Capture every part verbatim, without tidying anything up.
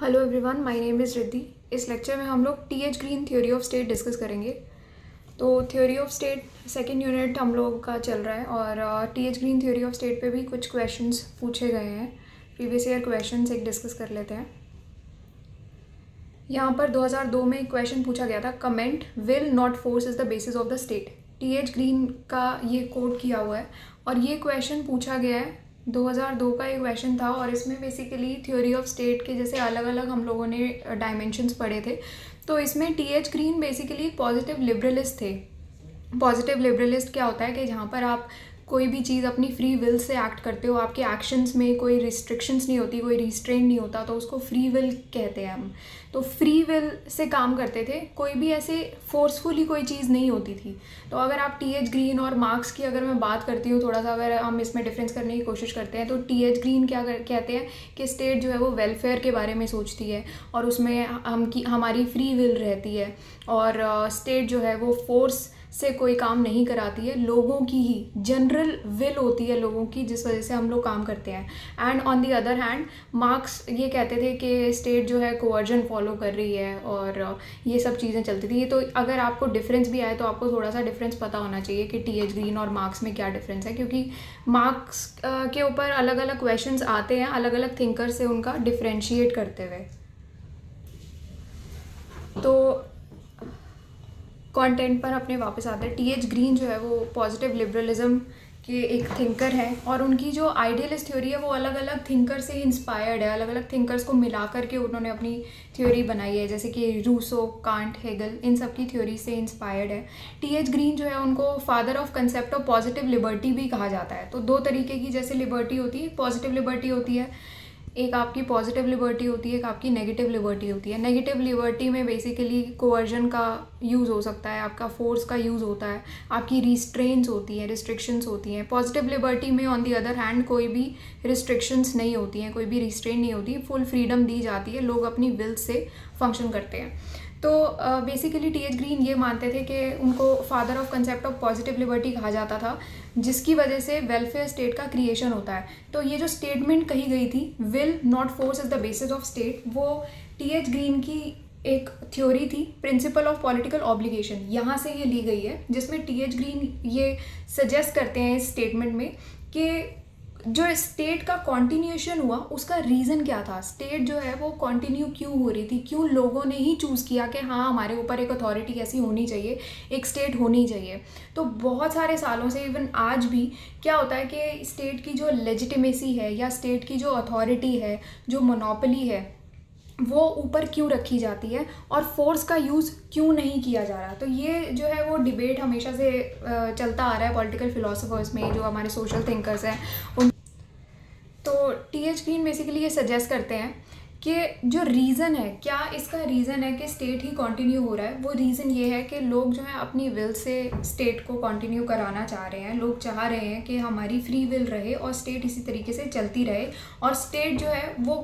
Hello everyone, my name is Riddhi. इस lecture में हम लोग T H Green theory of state discuss करेंगे। तो theory of state second unit हम लोग का चल रहा है और T H Green theory of state पे भी कुछ क्वेश्चंस पूछे गए हैं। प्रीवियस ईयर क्वेश्चंस एक डिस्कस कर लेते हैं। यहाँ पर दो हज़ार दो में एक क्वेश्चन पूछा गया था, comment will not force is the basis of the state. T H Green का ये कोट किया हुआ है और ये क्वेश्चन पूछा गया है, दो हज़ार दो का एक क्वेश्चन था। और इसमें बेसिकली थ्योरी ऑफ स्टेट के जैसे अलग अलग हम लोगों ने डायमेंशंस पढ़े थे, तो इसमें T H Green basically positive liberalist थे। पॉजिटिव लिबरलिस्ट क्या होता है कि जहाँ पर आप कोई भी चीज़ अपनी फ्री विल से एक्ट करते हो, आपके एक्शंस में कोई रिस्ट्रिक्शंस नहीं होती, कोई रिस्ट्रेंट नहीं होता, तो उसको फ्री विल कहते हैं हम। तो फ्री विल से काम करते थे, कोई भी ऐसे फोर्सफुली कोई चीज़ नहीं होती थी। तो अगर आप टी एच ग्रीन और मार्क्स की अगर मैं बात करती हूँ, थोड़ा सा अगर हम इसमें डिफरेंस करने की कोशिश करते हैं, तो टी एच ग्रीन क्या कहते हैं कि स्टेट जो है वो वेलफेयर के बारे में सोचती है और उसमें हम की हमारी फ्री विल रहती है और स्टेट जो है वो फोर्स से कोई काम नहीं कराती है, लोगों की ही जनरल विल होती है लोगों की, जिस वजह से हम लोग काम करते हैं। And on the other hand Marx ये कहते थे कि स्टेट जो है कोअर्जन फॉलो कर रही है और ये सब चीज़ें चलती थी। तो अगर आपको डिफरेंस भी आए तो आपको थोड़ा सा डिफरेंस पता होना चाहिए कि टी एच ग्रीन और मार्क्स में क्या डिफरेंस है, क्योंकि मार्क्स के ऊपर अलग अलग क्वेश्चंस आते हैं अलग अलग थिंकर से उनका डिफ्रेंशिएट करते हुए। तो कंटेंट पर अपने वापस आते हैं। टीएच ग्रीन जो है वो पॉजिटिव लिबरलिज्म के एक थिंकर हैं और उनकी जो आइडियलिस्ट थ्योरी है वो अलग अलग थिंकर से इंस्पायर्ड है। अलग अलग थिंकर्स को मिला करके उन्होंने अपनी थ्योरी बनाई है, जैसे कि रूसो, कांट, हेगल, इन सब की थ्योरी से इंस्पायर्ड है। टीएच ग्रीन जो है उनको father of concept of positive liberty भी कहा जाता है। तो दो तरीके की जैसे लिबर्टी होती है, पॉजिटिव लिबर्टी होती है, एक आपकी पॉजिटिव लिबर्टी होती है, एक आपकी नेगेटिव लिबर्टी होती है। नेगेटिव लिबर्टी में बेसिकली कोअर्जन का यूज़ हो सकता है, आपका फोर्स का यूज़ होता है, आपकी रिस्ट्रेंट्स होती हैं, रिस्ट्रिक्शंस होती हैं। पॉजिटिव लिबर्टी में ऑन दी अदर हैंड कोई भी रिस्ट्रिक्शंस नहीं होती हैं, कोई भी रिस्ट्रेंट नहीं होती, फुल फ्रीडम दी जाती है, लोग अपनी विल से फंक्शन करते हैं। तो बेसिकली टी एच ग्रीन ये मानते थे कि उनको father of concept of positive liberty कहा जाता था, जिसकी वजह से वेलफेयर स्टेट का क्रिएशन होता है। तो ये जो स्टेटमेंट कही गई थी, will not force is the basis of state, वो टी एच ग्रीन की एक थ्योरी थी, प्रिंसिपल ऑफ पॉलिटिकल ऑब्लिगेशन, यहाँ से ये ली गई है, जिसमें टी एच ग्रीन ये सजेस्ट करते हैं इस स्टेटमेंट में कि जो स्टेट का कॉन्टिन्यूशन हुआ उसका रीज़न क्या था। स्टेट जो है वो कॉन्टिन्यू क्यों हो रही थी, क्यों लोगों ने ही चूज़ किया कि हाँ हमारे ऊपर एक अथॉरिटी ऐसी होनी चाहिए, एक स्टेट होनी चाहिए। तो बहुत सारे सालों से इवन आज भी क्या होता है कि स्टेट की जो लेजिटिमेसी है या स्टेट की जो अथॉरिटी है, जो मोनोपोली है, वो ऊपर क्यों रखी जाती है और फोर्स का यूज़ क्यों नहीं किया जा रहा। तो ये जो है वो डिबेट हमेशा से चलता आ रहा है पॉलिटिकल फिलोसोफर्स में, जो हमारे सोशल थिंकर्स हैं उन। तो टी एच ग्रीन बेसिकली ये सजेस्ट करते हैं कि जो रीज़न है, क्या इसका रीज़न है कि स्टेट ही कंटिन्यू हो रहा है, वो रीज़न ये है कि लोग जो है अपनी विल से स्टेट को कंटिन्यू कराना चाह रहे हैं। लोग चाह रहे हैं कि हमारी फ्री विल रहे और स्टेट इसी तरीके से चलती रहे और स्टेट जो है वो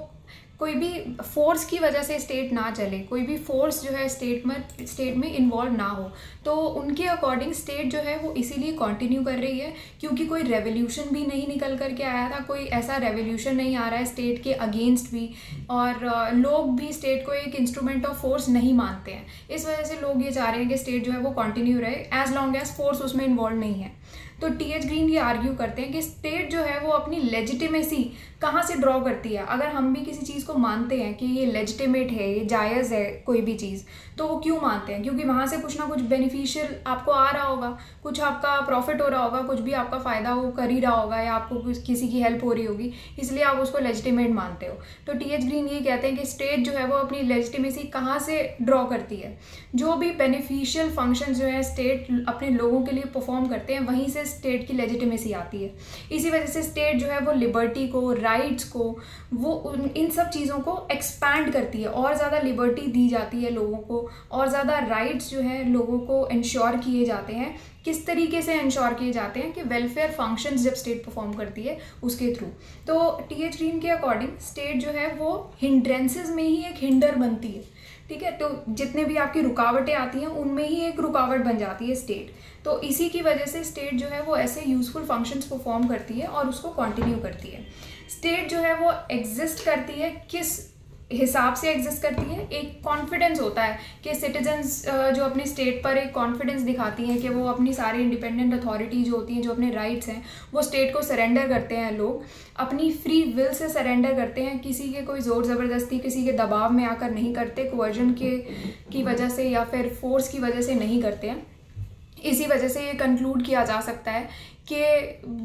कोई भी फोर्स की वजह से स्टेट ना चले, कोई भी फोर्स जो है स्टेट में स्टेट में इन्वॉल्व ना हो। तो उनके अकॉर्डिंग स्टेट जो है वो इसीलिए कंटिन्यू कर रही है, क्योंकि कोई रेवोल्यूशन भी नहीं निकल करके आया था, कोई ऐसा रेवोल्यूशन नहीं आ रहा है स्टेट के अगेंस्ट भी, और लोग भी स्टेट को एक इंस्ट्रूमेंट ऑफ फोर्स नहीं मानते हैं। इस वजह से लोग ये चाह रहे हैं कि स्टेट जो है वो कंटिन्यू रहे एज लॉन्ग एज फोर्स उसमें इन्वॉल्व नहीं है। तो टी एच ग्रीन ये आर्ग्यू करते हैं कि स्टेट जो है वो अपनी लेजिटिमेसी कहाँ से ड्रॉ करती है। अगर हम भी किसी चीज़ को मानते हैं कि ये लेजिटिमेट है, ये जायज़ है कोई भी चीज़, तो वो क्यों मानते हैं, क्योंकि वहाँ से कुछ ना कुछ बेनिफिशियल आपको आ रहा होगा, कुछ आपका प्रॉफिट हो रहा होगा, कुछ भी आपका फ़ायदा वो कर ही रहा होगा या आपको किसी की हेल्प हो रही होगी, इसलिए आप उसको लेजिटिमेट मानते हो। तो टी एच ग्रीन ये कहते हैं कि स्टेट जो है वो अपनी लेजिटिमेसी कहाँ से ड्रॉ करती है। जो भी बेनिफिशियल फंक्शन जो है स्टेट अपने लोगों के लिए परफॉर्म करते हैं, वहीं से स्टेट की लेजिटिमेसी आती है। इसी वजह से स्टेट जो है वो लिबर्टी को, राइट्स को, वो उन इन सब चीज़ों को एक्सपैंड करती है, और ज़्यादा लिबर्टी दी जाती है लोगों को, और ज़्यादा राइट्स जो हैं लोगों को इंश्योर किए जाते हैं। किस तरीके से इंश्योर किए जाते हैं कि वेलफेयर फंक्शंस जब स्टेट परफॉर्म करती है उसके थ्रू। तो टी एच ग्रीन के अकॉर्डिंग स्टेट जो है वो हिंड्रेंसेज में ही एक हिंडर बनती है, ठीक है। तो जितने भी आपकी रुकावटें आती हैं उनमें ही एक रुकावट बन जाती है स्टेट। तो इसी की वजह से स्टेट जो है वो ऐसे यूज़फुल फंक्शंस परफॉर्म करती है और उसको कंटिन्यू करती है। स्टेट जो है वो एग्जिस्ट करती है किस हिसाब से एग्जिस्ट करती है, एक कॉन्फिडेंस होता है कि सिटीजन्स जो अपने स्टेट पर एक कॉन्फिडेंस दिखाती हैं कि वो अपनी सारी इंडिपेंडेंट अथॉरिटी जो होती हैं, जो अपने राइट्स हैं, वो स्टेट को सरेंडर करते हैं। लोग अपनी फ्री विल से सरेंडर करते हैं, किसी के कोई ज़ोर ज़बरदस्ती, किसी के दबाव में आकर नहीं करते, कोवर्जन के की वजह से या फिर फोर्स की वजह से नहीं करते हैं। इसी वजह से ये कंक्लूड किया जा सकता है कि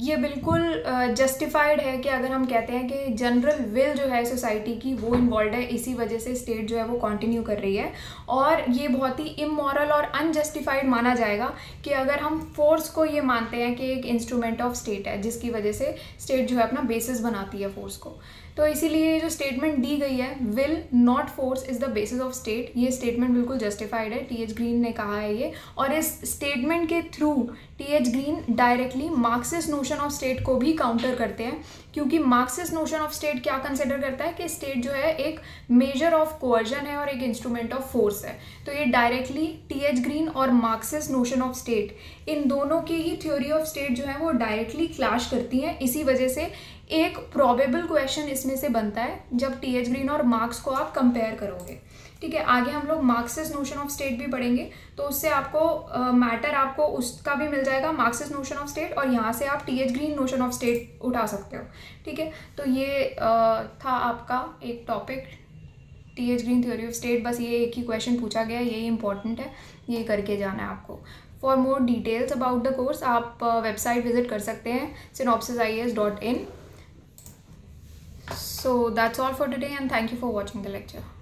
ये बिल्कुल जस्टिफाइड है कि अगर हम कहते हैं कि जनरल विल जो है सोसाइटी की वो इन्वॉल्व है, इसी वजह से स्टेट जो है वो कंटिन्यू कर रही है। और ये बहुत ही इमोरल और अनजस्टिफाइड माना जाएगा कि अगर हम फोर्स को ये मानते हैं कि एक इंस्ट्रूमेंट ऑफ स्टेट है, जिसकी वजह से स्टेट जो है अपना बेसिस बनाती है फोर्स को। तो इसीलिए जो स्टेटमेंट दी गई है, will not force is the basis of state, ये स्टेटमेंट बिल्कुल जस्टिफाइड है। टी एच ग्रीन ने कहा है ये, और इस स्टेटमेंट के through T H Green directly Marxist notion of state को भी काउंटर करते हैं, क्योंकि मार्क्सिस्ट नोशन ऑफ स्टेट क्या कंसिडर करता है कि स्टेट जो है एक मेजर ऑफ कोअर्जन है और एक इंस्ट्रूमेंट ऑफ फोर्स है। तो ये डायरेक्टली टी एच ग्रीन और मार्क्सिस्ट नोशन ऑफ स्टेट, इन दोनों की ही थ्योरी ऑफ स्टेट जो है वो डायरेक्टली क्लैश करती हैं। इसी वजह से एक प्रॉबेबल क्वेश्चन इसमें से बनता है जब टी एच ग्रीन और मार्क्स को आप कंपेयर करोगे। ठीक है, आगे हम लोग मार्क्सिस्ट नोशन ऑफ स्टेट भी पढ़ेंगे, तो उससे आपको मैटर uh, आपको उसका भी मिल जाएगा, मार्क्सिस्ट नोशन ऑफ स्टेट, और यहाँ से आप T H Green notion of state उठा सकते हो। ठीक है, तो ये uh, था आपका एक topic, T H Green theory of state. बस ये एक ही क्वेश्चन पूछा गया, यही इंपॉर्टेंट है, ये करके जाना है आपको। For more details about the course आप वेबसाइट uh, विजिट कर सकते हैं synopsis I A S dot in। So that's all for today, and thank you for watching the lecture.